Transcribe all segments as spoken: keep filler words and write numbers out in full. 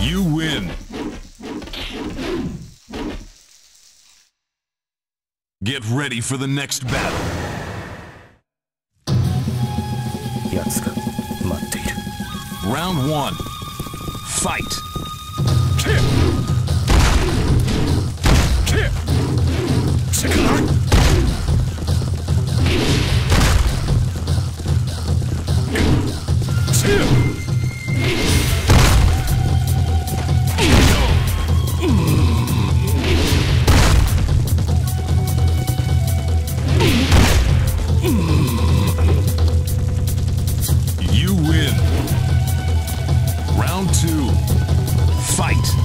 You win. Get ready for the next battle. Round one. Fight. You win. Round two. Fight.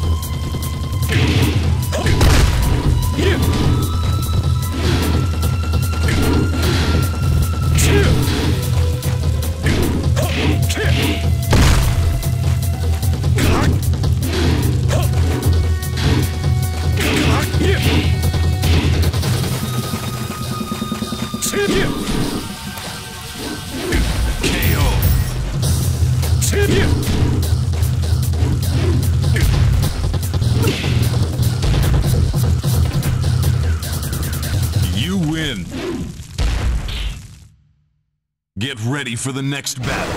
Get ready for the next battle.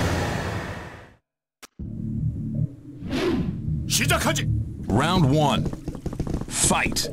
Round one. Fight.